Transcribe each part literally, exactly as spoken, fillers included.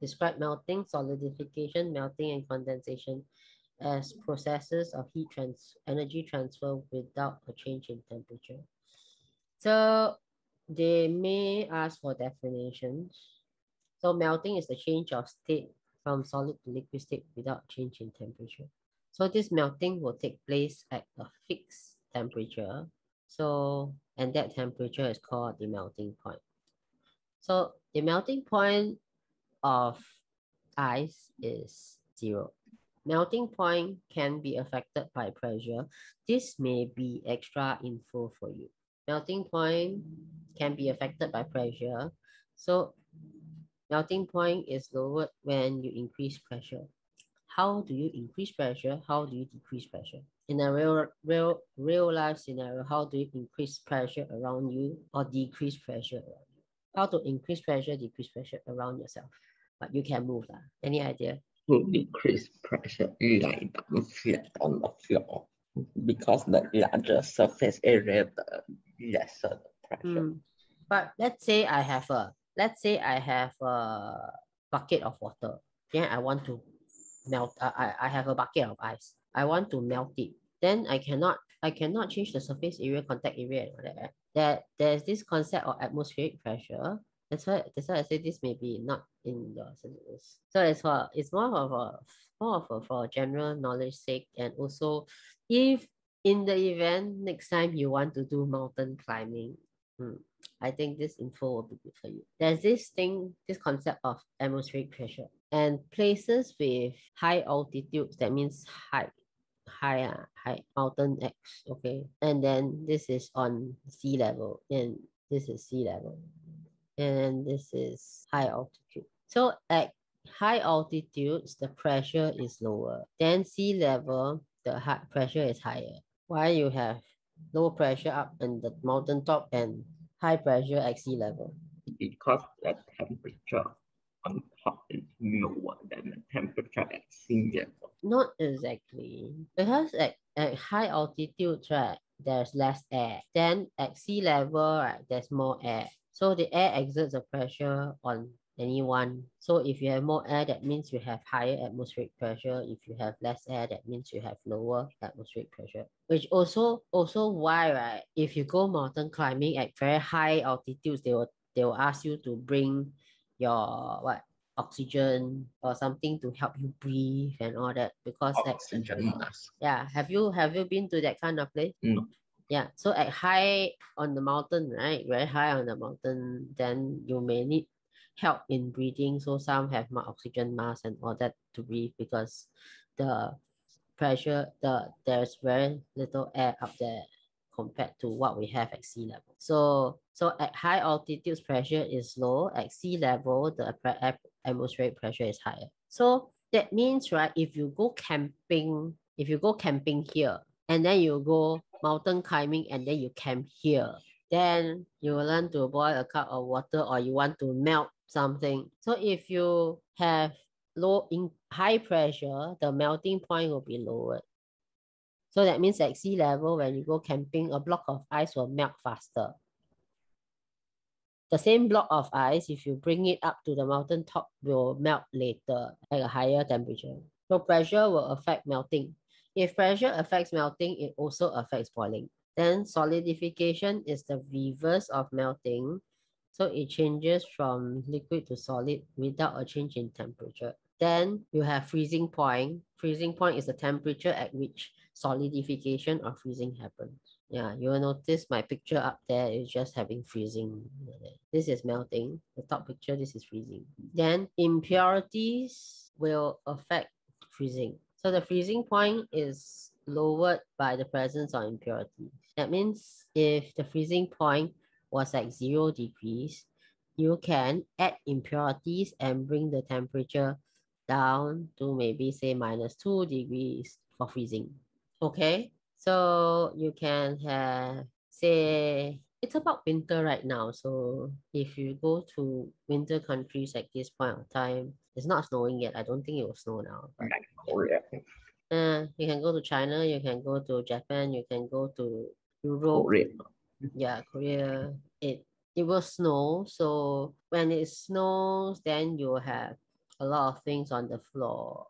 Describe melting, solidification, melting, and condensation as processes of heat trans energy transfer without a change in temperature. So they may ask for definitions. So melting is the change of state from solid to liquid state without change in temperature. So this melting will take place at a fixed temperature. So, and that temperature is called the melting point. So the melting point of ice is zero. Melting point can be affected by pressure. This may be extra info for you. Melting point can be affected by pressure. So melting point is lowered when you increase pressure. How do you increase pressure? How do you decrease pressure? In a real, real, real life scenario, how do you increase pressure around you or decrease pressure around you? How to increase pressure, decrease pressure around yourself? But you can move that. Any idea? To decrease pressure like flat on the floor, because the larger surface area, the lesser the pressure. Mm. But let's say I have a let's say I have a bucket of water. Then I want to melt. Uh, I I have a bucket of ice. I want to melt it. Then I cannot I cannot change the surface area, contact area, and all that. There there's this concept of atmospheric pressure. That's why, that's why I say this may be not in your syllabus. So it's for it's more of a more of a, for general knowledge sake, and also if in the event next time you want to do mountain climbing, hmm, I think this info will be good for you. There's this thing, this concept of atmospheric pressure, and places with high altitudes, that means high, high, uh, high mountain X, okay, and then this is on sea level, and this is sea level. And this is high altitude. So at high altitudes, the pressure is lower. Then sea level, the high pressure is higher. Why you have low pressure up in the mountain top and high pressure at sea level? Because the temperature on top is lower than the temperature at sea level. Not exactly. Because at, at high altitudes, right, there's less air. Then at sea level, right, there's more air. So the air exerts a pressure on anyone. So if you have more air, that means you have higher atmospheric pressure. If you have less air, that means you have lower atmospheric pressure. Which also also why, right? If you go mountain climbing at very high altitudes, they will they will ask you to bring your what oxygen or something to help you breathe and all that, because oxygen mask. Yeah. Have you have you been to that kind of place? No. Yeah, so at high on the mountain, right? Very high on the mountain, then you may need help in breathing. So some have more oxygen masks and all that to breathe, because the pressure, the there's very little air up there compared to what we have at sea level. So so at high altitudes, pressure is low. At sea level, the atmospheric pressure is higher. So that means, right, if you go camping, if you go camping here, and then you go mountain climbing, and then you camp here, then you will learn to boil a cup of water, or you want to melt something. So if you have low in high pressure, the melting point will be lowered. So that means at sea level, when you go camping, a block of ice will melt faster. The same block of ice, if you bring it up to the mountain top, will melt later at a higher temperature. So pressure will affect melting. If pressure affects melting, it also affects boiling. Then solidification is the reverse of melting. So it changes from liquid to solid without a change in temperature. Then you have freezing point. Freezing point is the temperature at which solidification or freezing happens. Yeah, you will notice my picture up there is just having freezing. This is melting. The top picture, this is freezing. Then impurities will affect freezing. So the freezing point is lowered by the presence of impurity. That means if the freezing point was at zero degrees, you can add impurities and bring the temperature down to maybe say minus two degrees for freezing. Okay, so you can have, say, it's about winter right now. So if you go to winter countries at this point of time, it's not snowing yet. I don't think it will snow now. But, yeah. Uh, you can go to China, you can go to Japan, you can go to Europe. Korea. Yeah, Korea. It, it will snow. So when it snows, then you have a lot of things on the floor,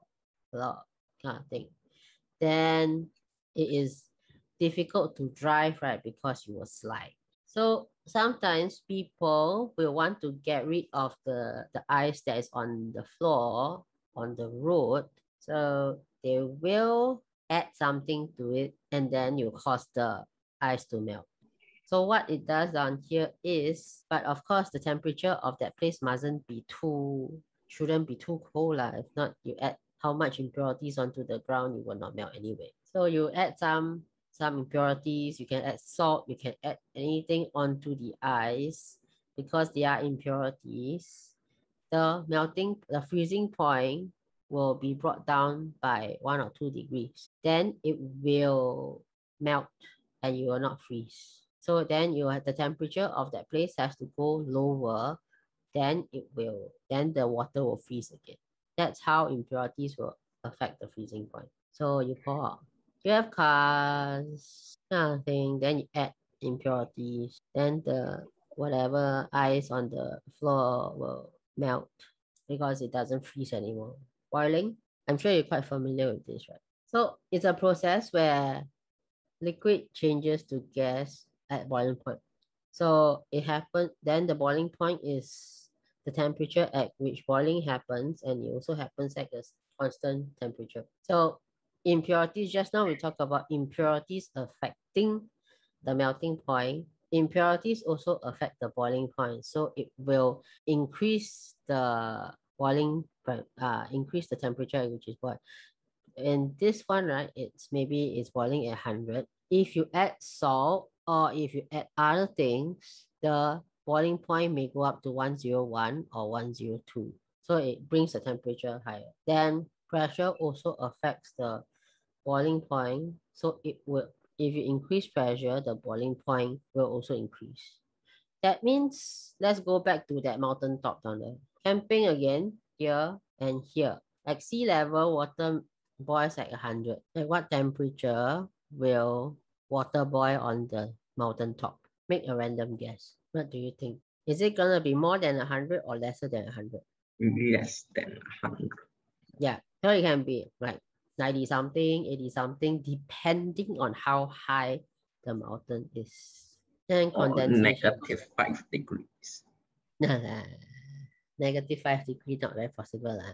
a lot kind of thing. Then it is difficult to drive, right? Because you will slide. So sometimes people will want to get rid of the, the ice that is on the floor, on the road. So they will add something to it, and then you cause the ice to melt. So what it does down here is, but of course the temperature of that place mustn't be too, shouldn't be too cold lah. If not, you add how much impurities onto the ground, you will not melt anyway. So you add some some impurities, you can add salt, you can add anything onto the ice because they are impurities. The melting, the freezing point will be brought down by one or two degrees. Then it will melt and you will not freeze. So then you have the temperature of that place has to go lower, then it will, then the water will freeze again. That's how impurities will affect the freezing point. So you pour out, you have cars, nothing, then you add impurities, then the whatever ice on the floor will melt because it doesn't freeze anymore. Boiling, I'm sure you're quite familiar with this, right? So it's a process where liquid changes to gas at boiling point. So it happens, then the boiling point is the temperature at which boiling happens, and it also happens at a constant temperature. So impurities, just now we talked about impurities affecting the melting point. Impurities also affect the boiling point. So it will increase the boiling, uh, increase the temperature at which is boiled. And this one, right, it's maybe it's boiling at one hundred. If you add salt, or if you add other things, the boiling point may go up to one oh one or one oh two. So it brings the temperature higher. Then pressure also affects the boiling point. So it will, if you increase pressure, the boiling point will also increase. That means, let's go back to that mountain top down there. Camping again, here and here. At sea level, water boils at one hundred. At what temperature will water boil on the mountain top? Make a random guess. What do you think? Is it gonna be more than one hundred or lesser than one hundred? Less than one hundred. Yeah, so it can be like ninety something, eighty something, depending on how high the mountain is. And condensation. Negative five degrees. Nah, nah. Negative five degrees not very possible. Lah.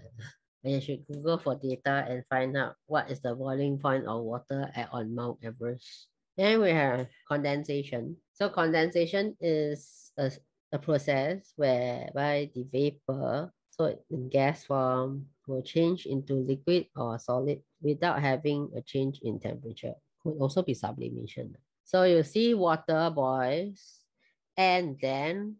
You should Google for data and find out what is the boiling point of water at on Mount Everest. Then we have condensation. So condensation is a, a process whereby the vapor, so in gas form, will change into liquid or solid without having a change in temperature. Could also be sublimation. So you see water boils, and then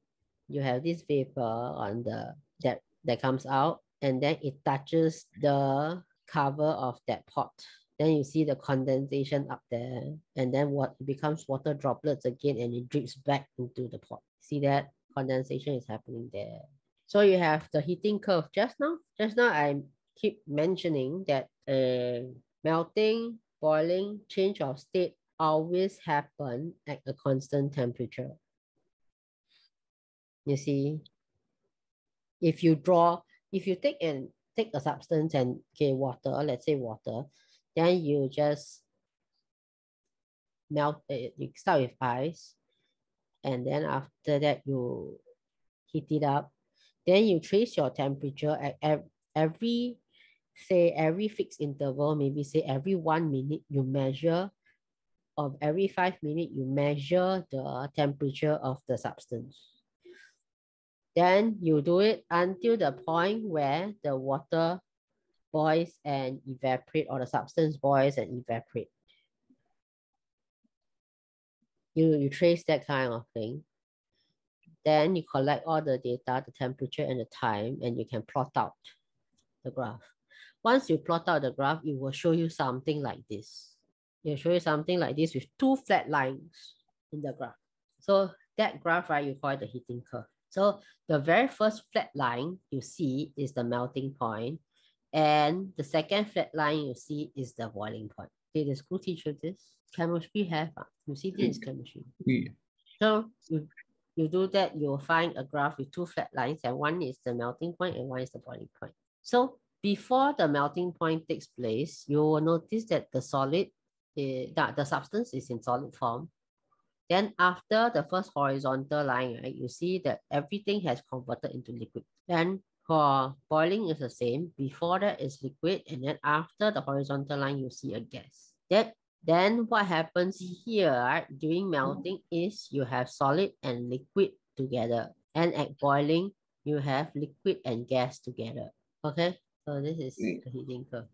you have this vapor on the that that comes out, and then it touches the cover of that pot. Then you see the condensation up there, and then what becomes water droplets again, and it drips back into the pot. See that? Condensation is happening there. So you have the heating curve just now. Just now I keep mentioning that uh, melting, boiling, change of state always happen at a constant temperature. You see? If you draw, if you take and take a substance and okay, water, let's say water, then you just melt it, you start with ice, and then after that you heat it up. Then you trace your temperature at ev every, say every fixed interval, maybe say every one minute you measure, or every five minutes you measure the temperature of the substance. Then you do it until the point where the water boils and evaporate, or the substance boils and evaporate. You, you trace that kind of thing. Then you collect all the data, the temperature and the time, and you can plot out the graph. Once you plot out the graph, it will show you something like this. It will show you something like this with two flat lines in the graph. So that graph, right, you call it the heating curve. So the very first flat line you see is the melting point, and the second flat line you see is the boiling point. Did the school teach you this? Chemistry have, uh, you see this is chemistry. Yeah. So you, you do that, you'll find a graph with two flat lines, and one is the melting point and one is the boiling point. So before the melting point takes place, you will notice that the solid, is, that the substance is in solid form. Then after the first horizontal line, right, you see that everything has converted into liquid. Then for boiling is the same. Before that is liquid, and then after the horizontal line, you see a gas. That Then what happens here, right, during melting is you have solid and liquid together. And at boiling, you have liquid and gas together. Okay, so this is the heating curve.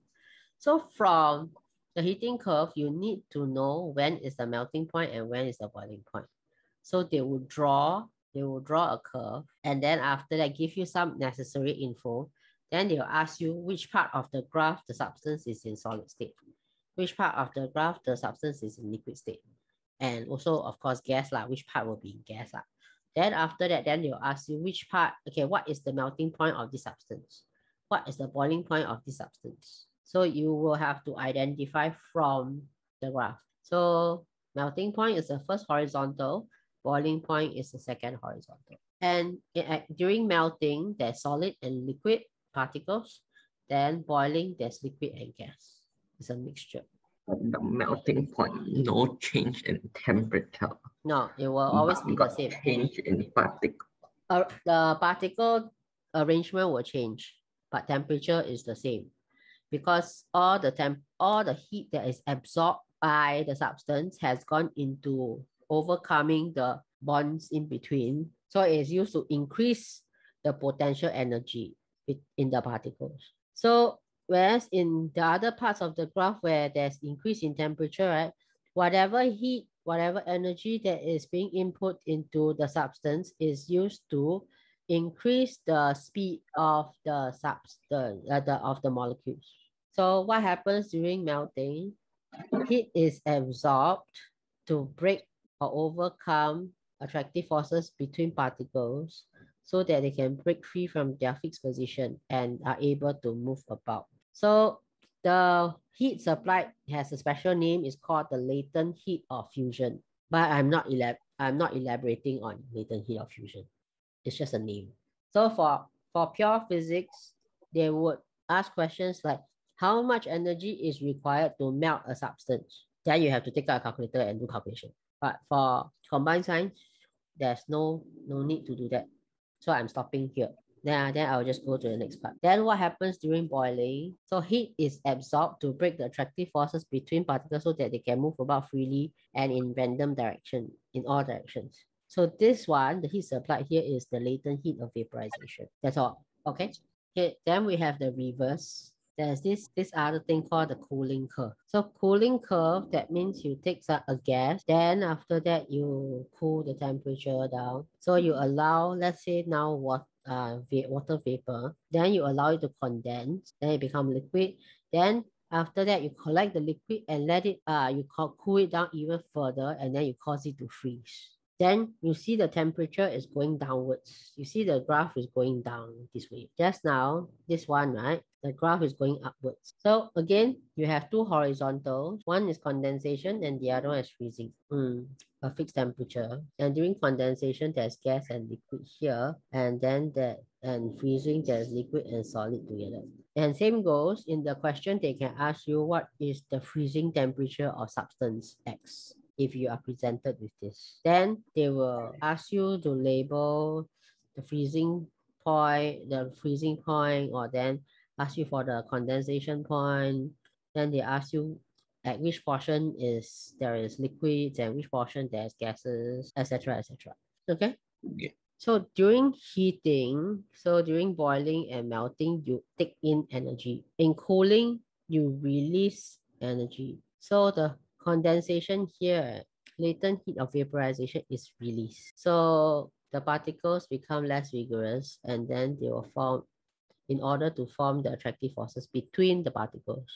So from the heating curve, you need to know when is the melting point and when is the boiling point. So they will draw, they will draw a curve. And then after that, give you some necessary info. Then they'll ask you which part of the graph the substance is in solid state, which part of the graph the substance is in liquid state. And also, of course, gas, like which part will be in gas. Like. Then after that, then they'll ask you which part, okay, what is the melting point of this substance? What is the boiling point of this substance? So you will have to identify from the graph. So melting point is the first horizontal, boiling point is the second horizontal. And during melting, there's solid and liquid particles. Then boiling, there's liquid and gas. It's a mixture. The melting point, no change in temperature. No, it will always but be the same. Change in particle. Uh, the particle arrangement will change, but temperature is the same, because all the temp, all the heat that is absorbed by the substance has gone into overcoming the bonds in between. So it is used to increase the potential energy in the particles. So whereas in the other parts of the graph where there's increase in temperature, right, whatever heat, whatever energy that is being input into the substance is used to increase the speed of the substance, uh, the, of the molecules. So what happens during melting? Heat is absorbed to break or overcome attractive forces between particles so that they can break free from their fixed position and are able to move about. So the heat supplied has a special name. It's called the latent heat of fusion. But I'm not elab I'm not elaborating on latent heat of fusion. It's just a name. So for, for pure physics, they would ask questions like, how much energy is required to melt a substance? Then you have to take out a calculator and do calculation. But for combined science, there's no, no need to do that. So I'm stopping here. Now, then I'll just go to the next part. Then what happens during boiling? So heat is absorbed to break the attractive forces between particles so that they can move about freely and in random direction, in all directions. So this one, the heat supplied here is the latent heat of vaporization. That's all. Okay. Okay. Then we have the reverse. There's this, this other thing called the cooling curve. So cooling curve, that means you take a gas. Then after that, you cool the temperature down. So you allow, let's say now water, uh, water vapor. Then you allow it to condense. Then it becomes liquid. Then after that, you collect the liquid and let it, uh, you cool it down even further. And then you cause it to freeze. Then you see the temperature is going downwards. You see the graph is going down this way. Just now, this one, right? The graph is going upwards. So again, you have two horizontals. One is condensation and the other one is freezing. Mm, a fixed temperature. And during condensation, there's gas and liquid here. And then that and freezing, there's liquid and solid together. And same goes in the question, they can ask you what is the freezing temperature of substance X, if you are presented with this. Then they will ask you to label the freezing point, the freezing point, or then ask you for the condensation point. Then they ask you at which portion is there is liquids and which portion there's gases, et cetera, et cetera. Okay? Yeah. So during heating, so during boiling and melting, you take in energy. In cooling, you release energy. So the condensation here, latent heat of vaporization is released. So the particles become less vigorous and then they will form in order to form the attractive forces between the particles.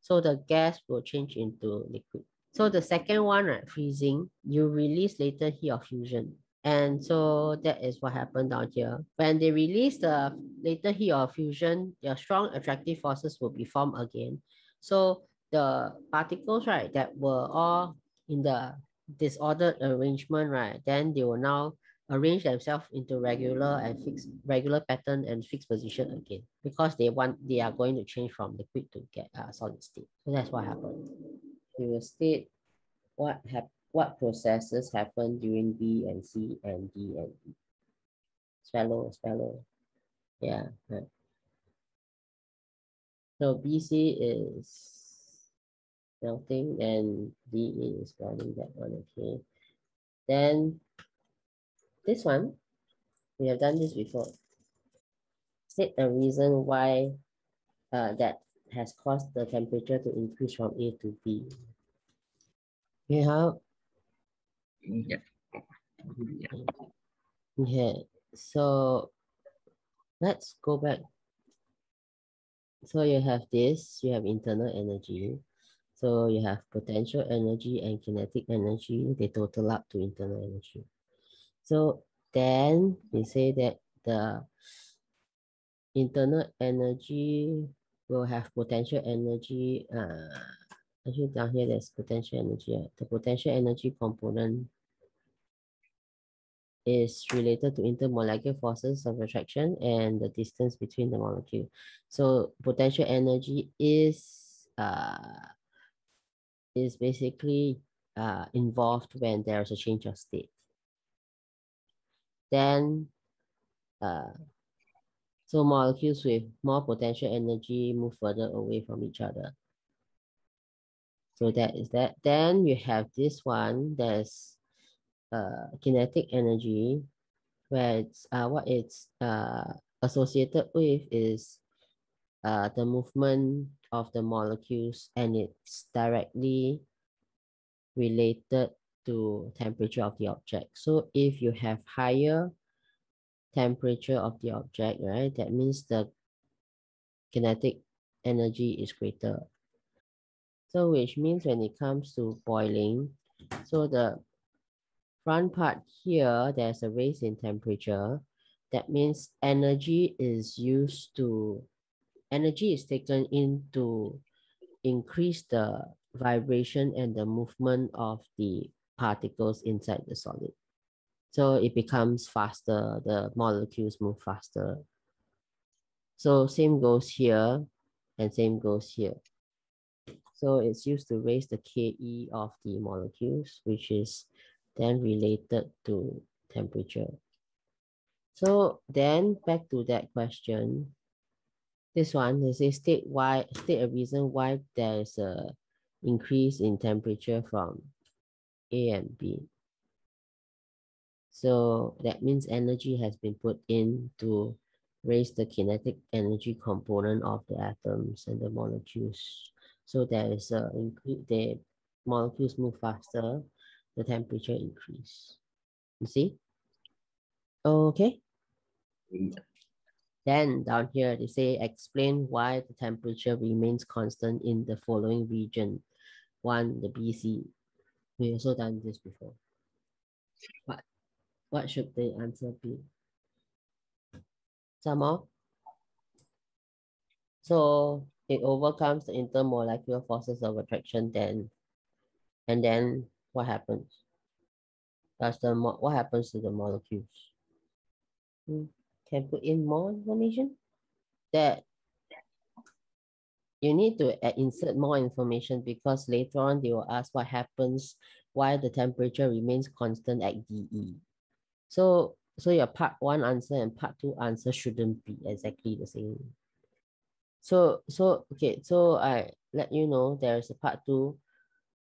So the gas will change into liquid. So the second one, right, freezing, you release latent heat of fusion. And so that is what happened down here. When they release the latent heat of fusion, their strong attractive forces will be formed again. So the particles, right, that were all in the disordered arrangement, right, then they will now arrange themselves into regular and fixed regular pattern and fixed position again, because they want they are going to change from liquid to get a uh, solid state. So that's what happened. We will state what hap what processes happen during B and C and D and E. Swallow, swallow. Yeah. Right. So B C is melting and D E is melting that one. Okay. Then this one, we have done this before. State a reason why uh, that has caused the temperature to increase from A to B. Okay, how? Yeah. Yeah. Yeah. So let's go back. So you have this, you have internal energy. So you have potential energy and kinetic energy. They total up to internal energy. So then we say that the internal energy will have potential energy. Uh, actually down here there's potential energy. The potential energy component is related to intermolecular forces of attraction and the distance between the molecule. So potential energy is uh is basically uh involved when there is a change of state. Then uh so molecules with more potential energy move further away from each other. So that is that. Then you have this one, there's Uh, kinetic energy, where it's uh, what it's uh, associated with is uh, the movement of the molecules, and it's directly related to temperature of the object. So if you have higher temperature of the object, right, that means the kinetic energy is greater. So which means when it comes to boiling, so the front part here, there's a raise in temperature. That means energy is used to, energy is taken in to increase the vibration and the movement of the particles inside the solid. So it becomes faster, the molecules move faster. So same goes here and same goes here. So it's used to raise the K E of the molecules, which is then related to temperature. So then back to that question. This one, they say state why, state a reason why there's a increase in temperature from A and B. So that means energy has been put in to raise the kinetic energy component of the atoms and the molecules. So there is a increase, the molecules move faster, the temperature increase. You see? Okay. Yeah. Then down here, they say explain why the temperature remains constant in the following region. One, the B C. We also done this before. What, what should the answer be? Some more? So it overcomes the intermolecular forces of attraction then, and then what happens? Does the mo what happens to the molecules? Hmm. Can put in more information? That you need to insert more information, because later on they will ask what happens, why the temperature remains constant at D E. So so your part one answer and part two answer shouldn't be exactly the same. So so okay, so I let you know there is a part two,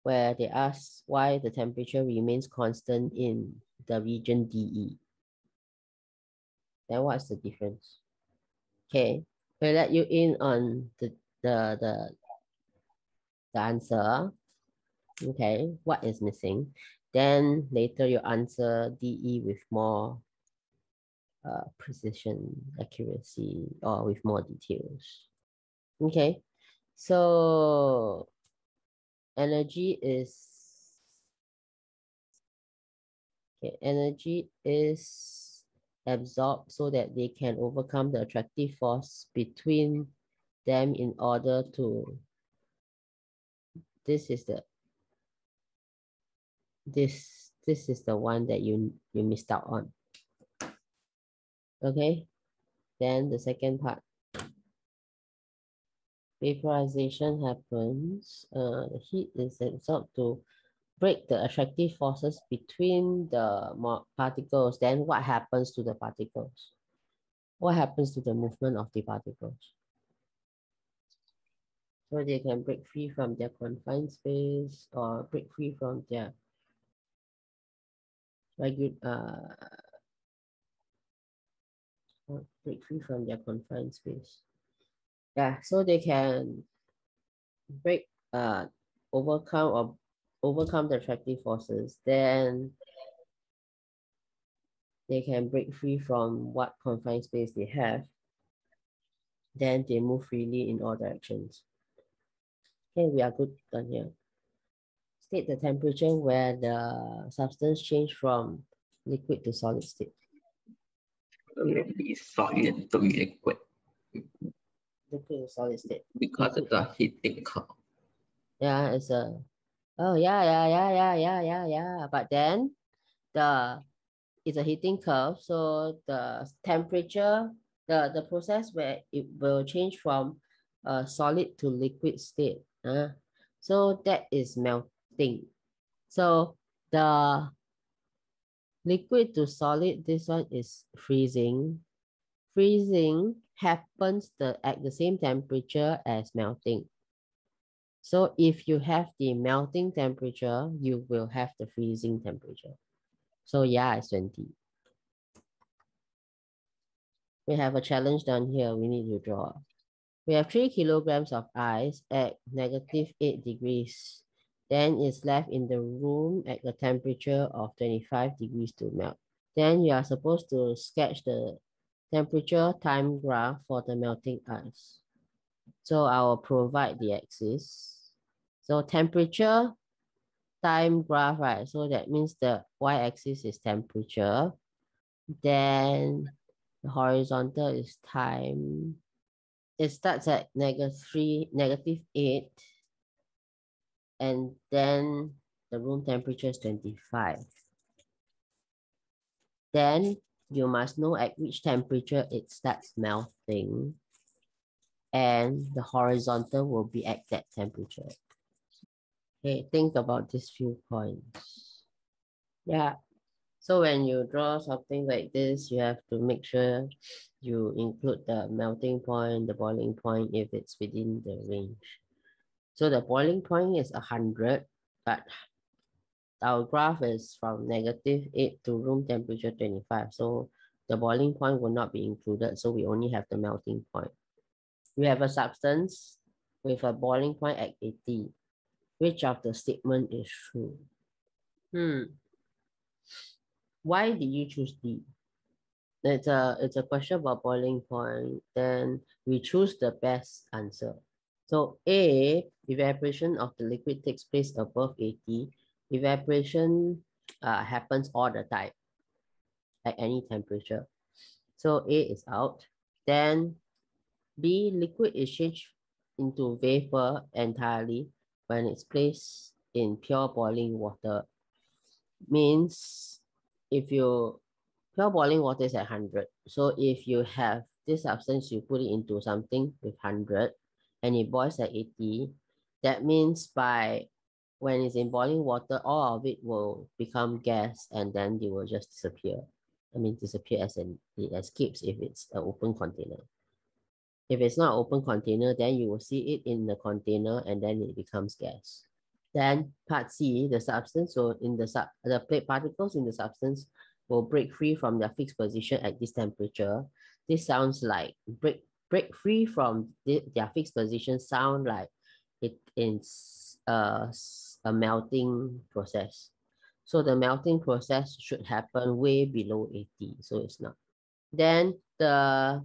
where they ask why the temperature remains constant in the region D E. Then what's the difference? Okay, we'll let you in on the, the, the, the answer. Okay, what is missing? Then later you answer D E with more uh, precision, accuracy, or with more details. Okay, so energy is okay, energy is absorbed so that they can overcome the attractive force between them in order to, this is the this this is the one that you you missed out on. Okay, then the second part. Vaporization happens. Uh, the heat is absorbed to break the attractive forces between the particles. Then what happens to the particles? What happens to the movement of the particles? So they can break free from their confined space or break free from their regular, uh, break free from their confined space. Yeah, so they can break, uh, overcome or overcome the attractive forces. Then they can break free from what confined space they have. Then they move freely in all directions. Okay, we are good done here. State the temperature where the substance change from liquid to solid state. It is solid to liquid. Liquid to solid state. Because liquid. It's a heating curve. Yeah, it's a... Oh, yeah, yeah, yeah, yeah, yeah, yeah, yeah. But then, the it's a heating curve. So the temperature, the, the process where it will change from uh, solid to liquid state. Uh, so that is melting. Thing. So the liquid to solid, this one is freezing. Freezing happens the, at the same temperature as melting. So if you have the melting temperature, you will have the freezing temperature. So yeah, it's twenty. We have a challenge down here. We need to draw. We have three kilograms of ice at negative eight degrees. Then it's left in the room at the temperature of twenty-five degrees to melt. Then you are supposed to sketch the temperature time graph for the melting ice. So I will provide the axis. So temperature time graph, right? So that means the y-axis is temperature. Then the horizontal is time. It starts at negative three, negative eight. And then the room temperature is twenty-five. Then you must know at which temperature it starts melting. And the horizontal will be at that temperature. Okay, think about these few points. Yeah. So when you draw something like this, you have to make sure you include the melting point, the boiling point, if it's within the range. So the boiling point is one hundred, but our graph is from negative eight to room temperature twenty-five. So the boiling point will not be included. So we only have the melting point. We have a substance with a boiling point at eighty. Which of the statement is true? Hmm. Why did you choose D? It's a, it's a question about boiling point. Then we choose the best answer. So A, evaporation of the liquid takes place above eighty. Evaporation uh, happens all the time at any temperature. So A is out. Then B, liquid is changed into vapor entirely when it's placed in pure boiling water. Means if you, pure boiling water is at one hundred. So if you have this substance, you put it into something with one hundred. And it boils at eighty, that means by when it's in boiling water, all of it will become gas and then it will just disappear. I mean, disappear as in it escapes if it's an open container. If it's not an open container, then you will see it in the container and then it becomes gas. Then part C, the substance, so in the, sub, the plate particles in the substance will break free from their fixed position at this temperature. This sounds like break break free from the, their fixed position sound like it is uh, a melting process. So the melting process should happen way below eighty, so it's not. Then the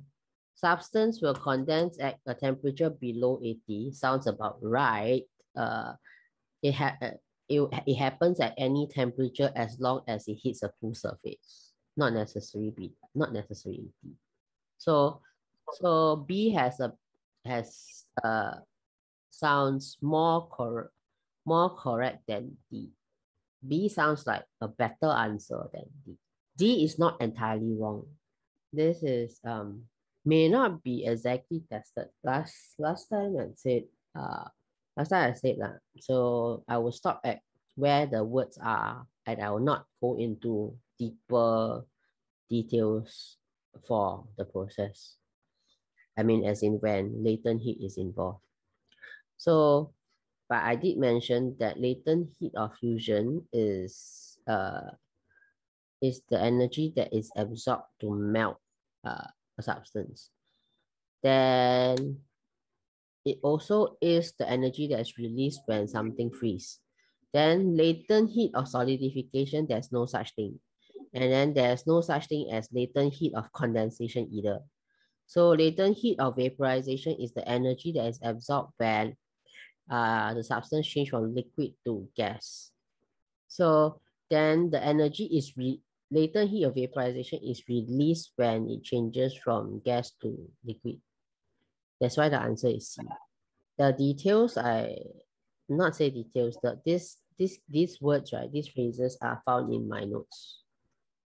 substance will condense at a temperature below eighty, sounds about right. Uh, it, ha it, it happens at any temperature as long as it hits a cool surface, not necessarily be, not necessarily eighty. So So B has a has uh sounds more correct more correct than D. B sounds like a better answer than D. D is not entirely wrong. this is um may not be exactly tested. Last last time I said uh last time I said that. So I will stop at where the words are, and I will not go into deeper details for the process. I mean, as in when latent heat is involved. So, but I did mention that latent heat of fusion is uh is the energy that is absorbed to melt uh, a substance. Then it also is the energy that is released when something freezes. Then latent heat of solidification, there's no such thing. And then there's no such thing as latent heat of condensation either. So latent heat of vaporization is the energy that is absorbed when uh, the substance changes from liquid to gas. So then the energy is, re latent heat of vaporization is released when it changes from gas to liquid. That's why the answer is C. The details, I not say details, the, this, this, these words, right, these phrases are found in my notes.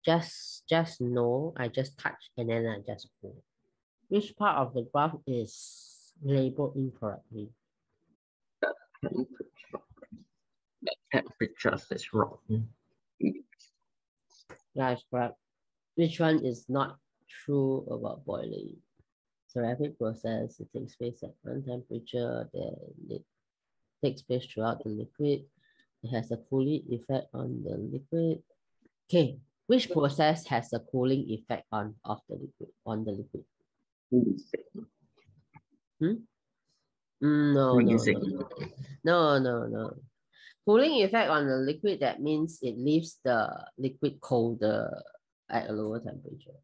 Just, just know, I just touch and then I just go. Which part of the graph is labeled incorrectly? That picture is wrong. That's correct. Which one is not true about boiling? It's a rapid process. It takes place at one temperature. Then it takes place throughout the liquid. It has a cooling effect on the liquid. Okay. Which process has a cooling effect on of the liquid on the liquid? Hmm? No, no, no, no, no, no. Cooling effect on the liquid, that means it leaves the liquid colder at a lower temperature.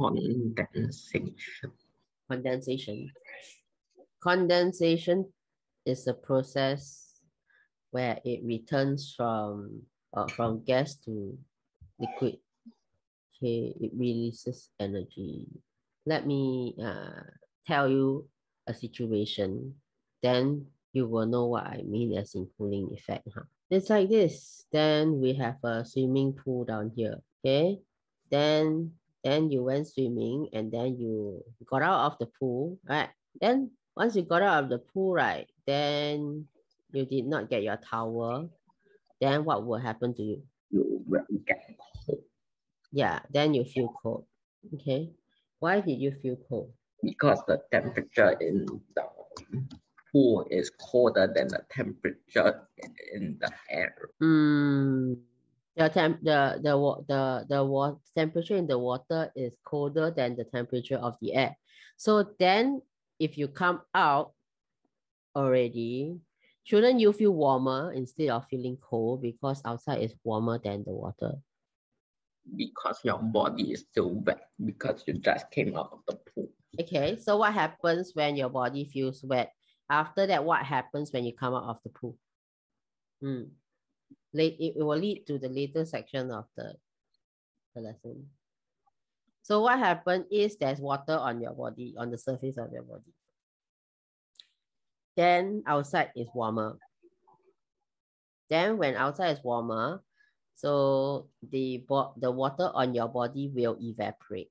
Condensation. Condensation. Condensation is a process where it returns from uh, from gas to liquid. Okay, it releases energy. Let me uh, tell you a situation, then you will know what I mean as in cooling effect. Huh? It's like this. Then we have a swimming pool down here. Okay. Then then you went swimming and then you got out of the pool. Right. Then once you got out of the pool, right, then you did not get your towel. Then what will happen to you? You will get cold. Yeah, then you feel cold. Okay. Why did you feel cold? Because the temperature in the pool is colder than the temperature in the air. Mm, the, temp the, the, the, the, the temperature in the water is colder than the temperature of the air. So then, if you come out already, shouldn't you feel warmer instead of feeling cold because outside is warmer than the water? Because your body is still wet because you just came out of the pool. Okay, so what happens when your body feels wet? After that, what happens when you come out of the pool? Mm. Late, it will lead to the later section of the, the lesson. So what happened is there's water on your body, on the surface of your body. Then outside is warmer. Then when outside is warmer, so the, the water on your body will evaporate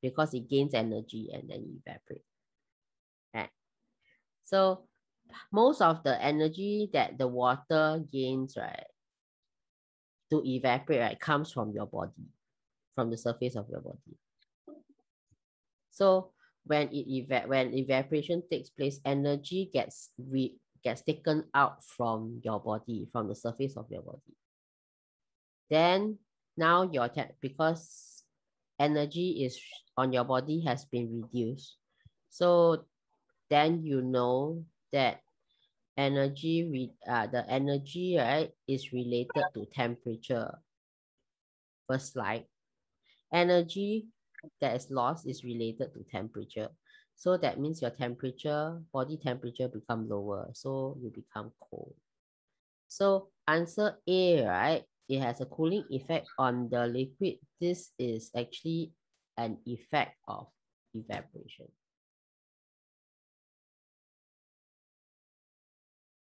because it gains energy and then evaporate. Right. So most of the energy that the water gains, right, to evaporate, right, comes from your body, from the surface of your body. So when it eva when evaporation takes place, energy gets re gets taken out from your body, from the surface of your body. Then now your because energy is on your body has been reduced. So then you know that energy re uh, the energy, right, is related to temperature. First slide. Energy that is lost is related to temperature. So that means your temperature, body temperature become lower. So you become cold. So answer A, right? It has a cooling effect on the liquid. This is actually an effect of evaporation.